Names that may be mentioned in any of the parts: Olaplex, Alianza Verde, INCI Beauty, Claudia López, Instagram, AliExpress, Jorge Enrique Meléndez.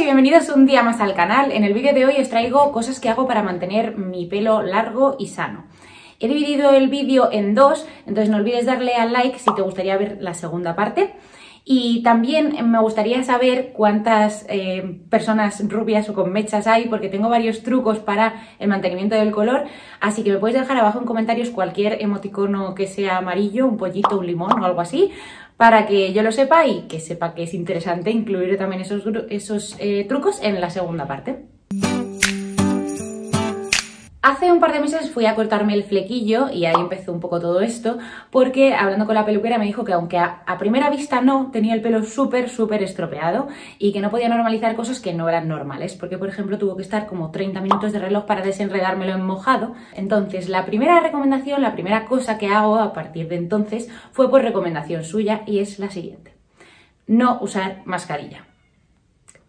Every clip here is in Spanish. y bienvenidos un día más al canal. En el vídeo de hoy os traigo cosas que hago para mantener mi pelo largo y sano. He dividido el vídeo en dos, entonces no olvides darle al like si te gustaría ver la segunda parte. Y también me gustaría saber cuántas personas rubias o con mechas hay, porque tengo varios trucos para el mantenimiento del color, así que me puedes dejar abajo en comentarios cualquier emoticono que sea amarillo, un pollito, un limón o algo así, para que yo lo sepa y que sepa que es interesante incluir también esos trucos en la segunda parte. Hace un par de meses fui a cortarme el flequillo y ahí empezó un poco todo esto, porque hablando con la peluquera me dijo que aunque a primera vista no, tenía el pelo súper estropeado y que no podía normalizar cosas que no eran normales, porque por ejemplo tuvo que estar como 30 minutos de reloj para desenredármelo en mojado. Entonces la primera recomendación, la primera cosa que hago a partir de entonces fue por recomendación suya y es la siguiente: no usar mascarilla.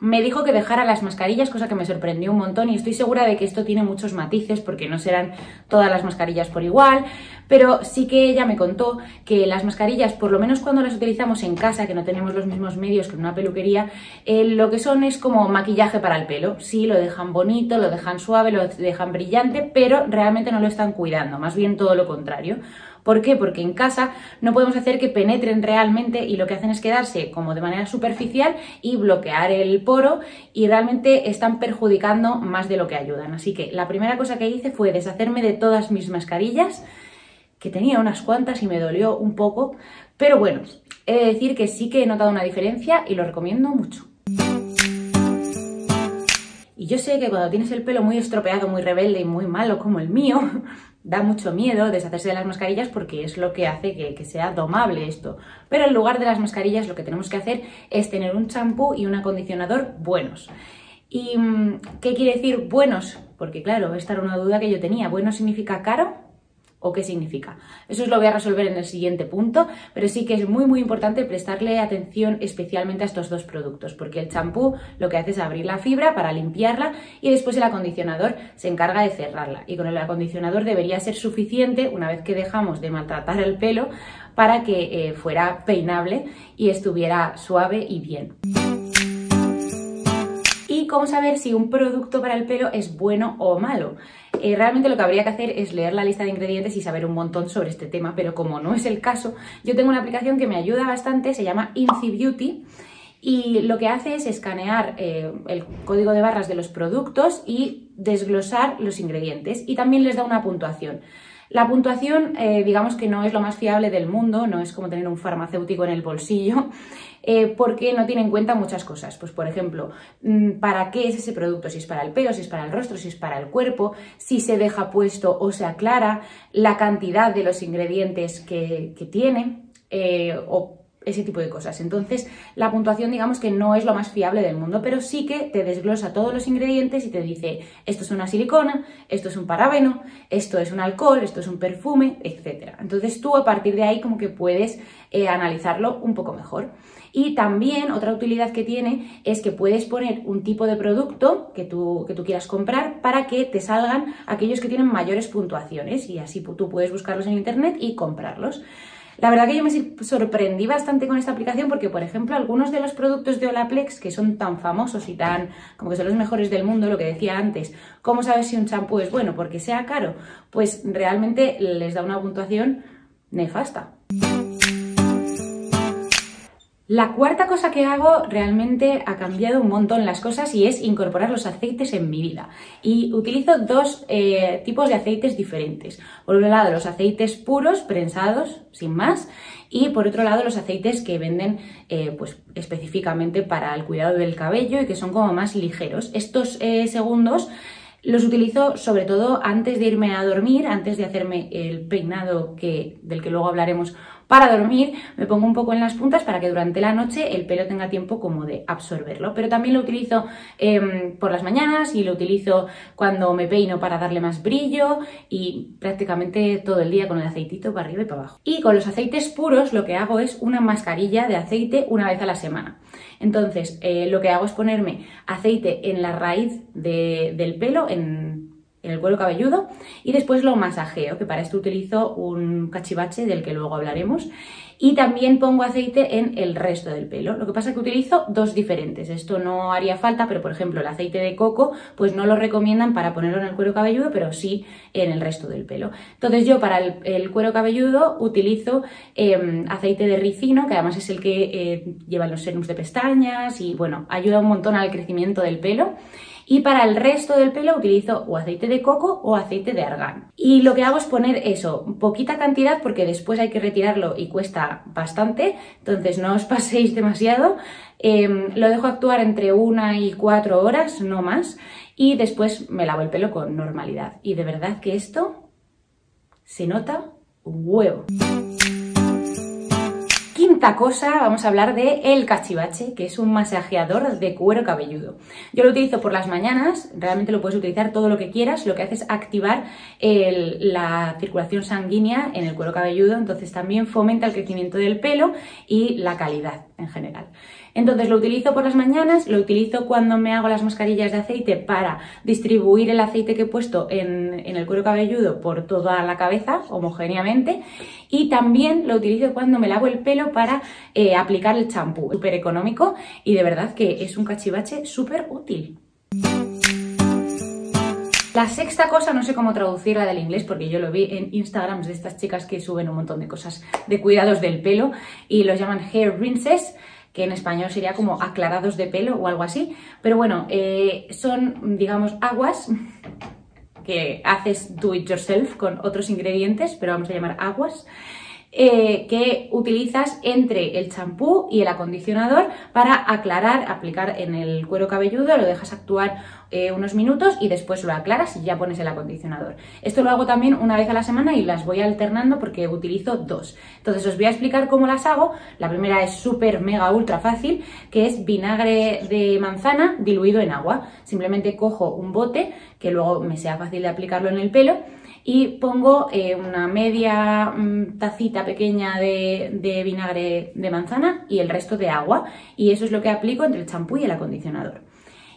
Me dijo que dejara las mascarillas, cosa que me sorprendió un montón, y estoy segura de que esto tiene muchos matices porque no serán todas las mascarillas por igual, pero sí que ella me contó que las mascarillas, por lo menos cuando las utilizamos en casa, que no tenemos los mismos medios que en una peluquería, lo que son es como maquillaje para el pelo. Sí, lo dejan bonito, lo dejan suave, lo dejan brillante, pero realmente no lo están cuidando, más bien todo lo contrario. ¿Por qué? Porque en casa no podemos hacer que penetren realmente y lo que hacen es quedarse como de manera superficial y bloquear el poro, y realmente están perjudicando más de lo que ayudan. Así que la primera cosa que hice fue deshacerme de todas mis mascarillas, que tenía unas cuantas y me dolió un poco, pero bueno, he de decir que sí que he notado una diferencia y lo recomiendo mucho. Y yo sé que cuando tienes el pelo muy estropeado, muy rebelde y muy malo como el mío, da mucho miedo deshacerse de las mascarillas porque es lo que hace que sea domable esto. Pero en lugar de las mascarillas lo que tenemos que hacer es tener un champú y un acondicionador buenos. ¿Y qué quiere decir buenos? Porque claro, esta era una duda que yo tenía. ¿Bueno significa caro? ¿O qué significa? Eso os lo voy a resolver en el siguiente punto, pero sí que es muy importante prestarle atención especialmente a estos dos productos, porque el champú lo que hace es abrir la fibra para limpiarla y después el acondicionador se encarga de cerrarla, y con el acondicionador debería ser suficiente una vez que dejamos de maltratar el pelo para que fuera peinable y estuviera suave y bien. ¿Y cómo saber si un producto para el pelo es bueno o malo? Realmente lo que habría que hacer es leer la lista de ingredientes y saber un montón sobre este tema, pero como no es el caso, yo tengo una aplicación que me ayuda bastante, se llama INCI Beauty, y lo que hace es escanear el código de barras de los productos y desglosar los ingredientes, y también les da una puntuación. La puntuación, digamos que no es lo más fiable del mundo, no es como tener un farmacéutico en el bolsillo, porque no tiene en cuenta muchas cosas. Pues por ejemplo, ¿para qué es ese producto? Si es para el pelo, si es para el rostro, si es para el cuerpo, si se deja puesto o se aclara, la cantidad de los ingredientes que tiene, o ese tipo de cosas. Entonces, la puntuación digamos que no es lo más fiable del mundo, pero sí que te desglosa todos los ingredientes y te dice esto es una silicona, esto es un parabeno, esto es un alcohol, esto es un perfume, etc. Entonces tú a partir de ahí como que puedes analizarlo un poco mejor. Y también otra utilidad que tiene es que puedes poner un tipo de producto que tú quieras comprar para que te salgan aquellos que tienen mayores puntuaciones, y así tú puedes buscarlos en internet y comprarlos. La verdad que yo me sorprendí bastante con esta aplicación porque, por ejemplo, algunos de los productos de Olaplex que son tan famosos y tan como que son los mejores del mundo, lo que decía antes, ¿cómo sabes si un champú es bueno? ¿Porque sea caro? Pues realmente les da una puntuación nefasta. La cuarta cosa que hago realmente ha cambiado un montón las cosas y es incorporar los aceites en mi vida. Y utilizo dos tipos de aceites diferentes. Por un lado los aceites puros, prensados, sin más, y por otro lado los aceites que venden pues, específicamente para el cuidado del cabello y que son como más ligeros. Estos segundos los utilizo sobre todo antes de irme a dormir, antes de hacerme el peinado del que luego hablaremos para dormir. Me pongo un poco en las puntas para que durante la noche el pelo tenga tiempo como de absorberlo, pero también lo utilizo por las mañanas y lo utilizo cuando me peino para darle más brillo, y prácticamente todo el día con el aceitito para arriba y para abajo. Y con los aceites puros lo que hago es una mascarilla de aceite una vez a la semana. Entonces lo que hago es ponerme aceite en la raíz del pelo, en en el cuero cabelludo y después lo masajeo, que para esto utilizo un cachivache del que luego hablaremos, y también pongo aceite en el resto del pelo. Lo que pasa es que utilizo dos diferentes, esto no haría falta, pero por ejemplo el aceite de coco pues no lo recomiendan para ponerlo en el cuero cabelludo, pero sí en el resto del pelo. Entonces yo para el cuero cabelludo utilizo aceite de ricino, que además es el que llevan los serums de pestañas y bueno, ayuda un montón al crecimiento del pelo. Y para el resto del pelo utilizo o aceite de coco o aceite de argán. Y lo que hago es poner eso, poquita cantidad, porque después hay que retirarlo y cuesta bastante, entonces no os paséis demasiado. Lo dejo actuar entre 1 y 4 horas, no más, y después me lavo el pelo con normalidad. Y de verdad que esto se nota un huevo. Quinta cosa, vamos a hablar de el cachivache, que es un masajeador de cuero cabelludo. Yo lo utilizo por las mañanas, realmente lo puedes utilizar todo lo que quieras, lo que hace es activar la circulación sanguínea en el cuero cabelludo, entonces también fomenta el crecimiento del pelo y la calidad en general. Entonces lo utilizo por las mañanas, lo utilizo cuando me hago las mascarillas de aceite para distribuir el aceite que he puesto en el cuero cabelludo por toda la cabeza homogéneamente, y también lo utilizo cuando me lavo el pelo para aplicar el champú. Súper económico y de verdad que es un cachivache súper útil. La sexta cosa, no sé cómo traducirla del inglés porque yo lo vi en Instagram de estas chicas que suben un montón de cosas de cuidados del pelo y los llaman hair rinses, que en español sería como aclarados de pelo o algo así, pero bueno, son, digamos, aguas que haces do it yourself con otros ingredientes, pero vamos a llamar aguas, que utilizas entre el champú y el acondicionador para aclarar, aplicar en el cuero cabelludo, lo dejas actuar unos minutos y después lo aclaras y ya pones el acondicionador. Esto lo hago también una vez a la semana y las voy alternando porque utilizo dos. Entonces os voy a explicar cómo las hago. La primera es súper mega ultra fácil, que es vinagre de manzana diluido en agua. Simplemente cojo un bote que luego me sea fácil de aplicarlo en el pelo y pongo una media tacita pequeña de vinagre de manzana y el resto de agua, y eso es lo que aplico entre el champú y el acondicionador.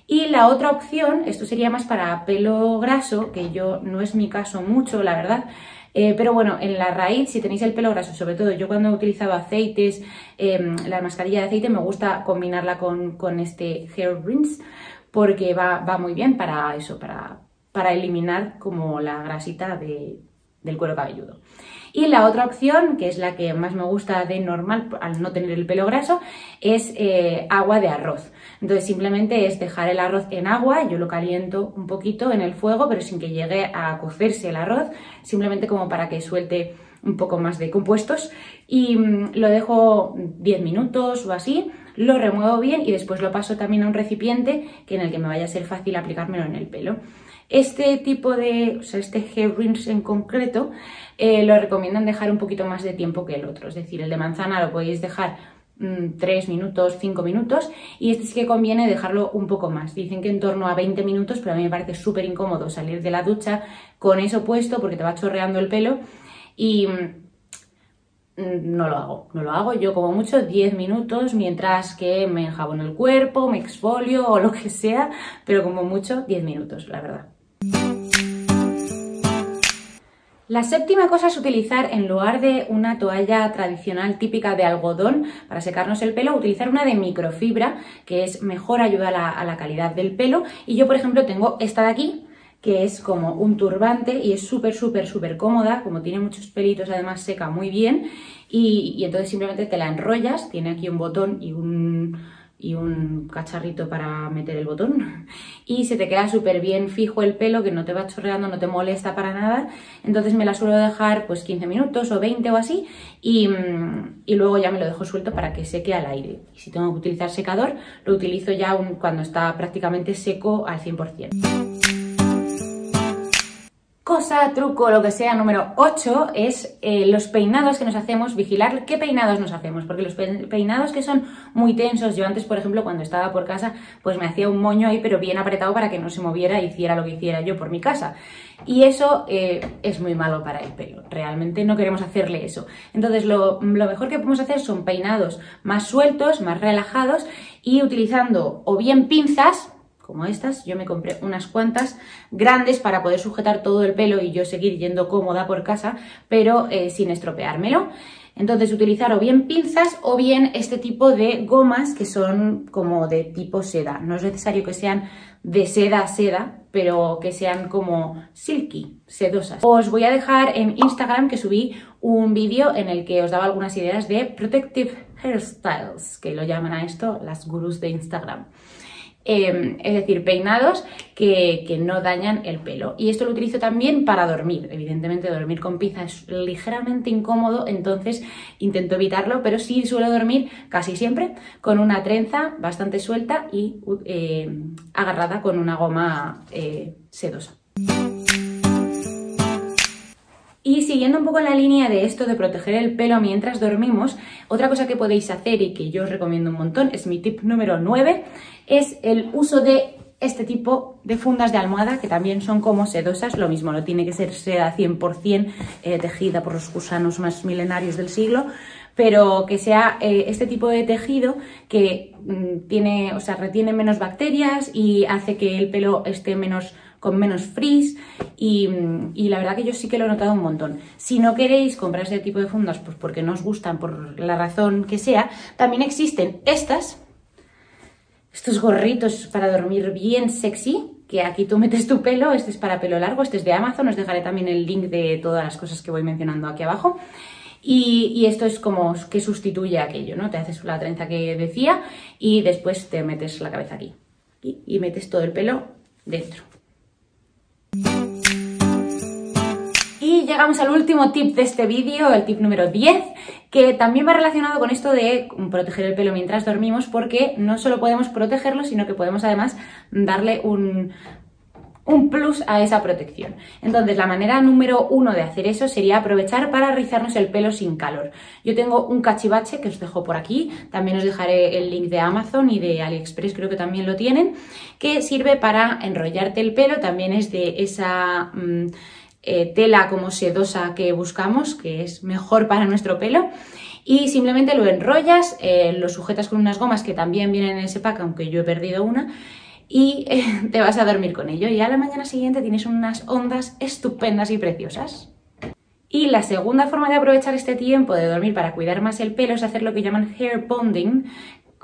Y la otra opción, esto sería más para pelo graso, que yo no es mi caso mucho, la verdad, pero bueno, en la raíz, si tenéis el pelo graso, sobre todo yo cuando utilizaba aceites, la mascarilla de aceite, me gusta combinarla con este hair rinse porque va muy bien para eso, para eliminar como la grasita del cuero cabelludo. Y la otra opción, que es la que más me gusta de normal al no tener el pelo graso, es agua de arroz. Entonces simplemente es dejar el arroz en agua, yo lo caliento un poquito en el fuego pero sin que llegue a cocerse el arroz, simplemente como para que suelte un poco más de compuestos, y lo dejo 10 minutos o así, lo remuevo bien y después lo paso también a un recipiente en el que me vaya a ser fácil aplicármelo en el pelo. Este tipo de, o sea, este hair rinse en concreto, lo recomiendan dejar un poquito más de tiempo que el otro, es decir, el de manzana lo podéis dejar 3 minutos, 5 minutos, y este sí que conviene dejarlo un poco más, dicen que en torno a 20 minutos, pero a mí me parece súper incómodo salir de la ducha con eso puesto porque te va chorreando el pelo y no lo hago, yo como mucho 10 minutos mientras que me enjabono el cuerpo, me exfolio o lo que sea, pero como mucho 10 minutos, la verdad. La séptima cosa es utilizar, en lugar de una toalla tradicional típica de algodón para secarnos el pelo, utilizar una de microfibra, que es mejor, ayuda a la calidad del pelo, y yo por ejemplo tengo esta de aquí, que es como un turbante y es súper cómoda, como tiene muchos pelitos además seca muy bien, y entonces simplemente te la enrollas, tiene aquí un botón y un cacharrito para meter el botón, y se te queda súper bien fijo el pelo, que no te va chorreando, no te molesta para nada. Entonces me la suelo dejar pues 15 minutos o 20 o así, y luego ya me lo dejo suelto para que seque al aire, y si tengo que utilizar secador lo utilizo ya cuando está prácticamente seco al 100%. Cosa, truco, lo que sea, número 8 es los peinados que nos hacemos, vigilar qué peinados nos hacemos, porque los peinados que son muy tensos, yo antes por ejemplo cuando estaba por casa pues me hacía un moño ahí pero bien apretado para que no se moviera e hiciera lo que hiciera yo por mi casa, y eso es muy malo para el pelo, realmente no queremos hacerle eso. Entonces lo mejor que podemos hacer son peinados más sueltos, más relajados, y utilizando o bien pinzas, como estas. Yo me compré unas cuantas grandes para poder sujetar todo el pelo y yo seguir yendo cómoda por casa, pero sin estropeármelo. Entonces utilizar o bien pinzas o bien este tipo de gomas que son como de tipo seda. No es necesario que sean de seda a seda, pero que sean como silky, sedosas. Os voy a dejar en Instagram que subí un vídeo en el que os daba algunas ideas de protective hairstyles, que lo llaman a esto las gurús de Instagram. Es decir, peinados que no dañan el pelo. Y esto lo utilizo también para dormir. Evidentemente dormir con pinza es ligeramente incómodo, entonces intento evitarlo, pero sí suelo dormir casi siempre con una trenza bastante suelta y agarrada con una goma sedosa. Y siguiendo un poco la línea de esto de proteger el pelo mientras dormimos, otra cosa que podéis hacer y que yo os recomiendo un montón, es mi tip número 9, es el uso de este tipo de fundas de almohada que también son como sedosas, lo mismo, no tiene que ser seda 100% tejida por los gusanos más milenarios del siglo, pero que sea este tipo de tejido que retiene menos bacterias y hace que el pelo esté menos con menos frizz y la verdad que yo sí que lo he notado un montón. Si no queréis comprar este tipo de fundas, pues porque no os gustan, por la razón que sea, también existen estos gorritos para dormir bien sexy, que aquí tú metes tu pelo, este es para pelo largo, este es de Amazon, os dejaré también el link de todas las cosas que voy mencionando aquí abajo. Y esto es como que sustituye aquello, ¿no? Te haces la trenza que decía y después te metes la cabeza aquí y metes todo el pelo dentro. Y llegamos al último tip de este vídeo, el tip número 10, que también va relacionado con esto de proteger el pelo mientras dormimos, porque no solo podemos protegerlo, sino que podemos además darle un plus a esa protección. Entonces la manera número 1 de hacer eso sería aprovechar para rizarnos el pelo sin calor. Yo tengo un cachivache que os dejo por aquí, también os dejaré el link de Amazon y de AliExpress, creo que también lo tienen, que sirve para enrollarte el pelo, también es de esa tela como sedosa que buscamos, que es mejor para nuestro pelo. Y simplemente lo enrollas, lo sujetas con unas gomas que también vienen en ese pack, aunque yo he perdido una, y te vas a dormir con ello y a la mañana siguiente tienes unas ondas estupendas y preciosas. Y la segunda forma de aprovechar este tiempo de dormir para cuidar más el pelo es hacer lo que llaman hair bonding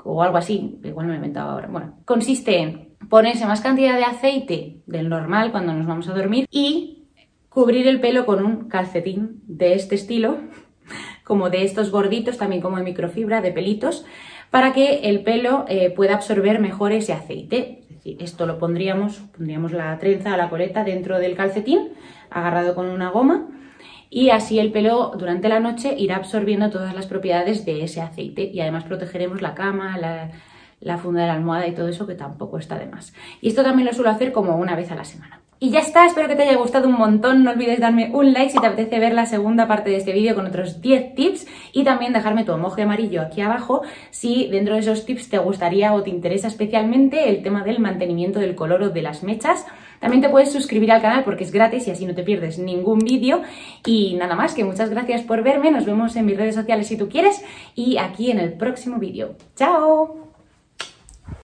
o algo así, igual me lo he inventado ahora. Bueno, consiste en ponerse más cantidad de aceite del normal cuando nos vamos a dormir y cubrir el pelo con un calcetín de este estilo, como de estos gorditos, también como de microfibra, de pelitos, para que el pelo pueda absorber mejor ese aceite. Esto lo pondríamos la trenza o la coleta dentro del calcetín, agarrado con una goma, y así el pelo durante la noche irá absorbiendo todas las propiedades de ese aceite y además protegeremos la cama, la funda de la almohada y todo eso, que tampoco está de más. Y esto también lo suelo hacer como una vez a la semana. Y ya está, espero que te haya gustado un montón, no olvides darme un like si te apetece ver la segunda parte de este vídeo con otros 10 tips y también dejarme tu emoji amarillo aquí abajo si dentro de esos tips te gustaría o te interesa especialmente el tema del mantenimiento del color o de las mechas. También te puedes suscribir al canal porque es gratis y así no te pierdes ningún vídeo. Y nada más, que muchas gracias por verme, nos vemos en mis redes sociales si tú quieres y aquí en el próximo vídeo. ¡Chao!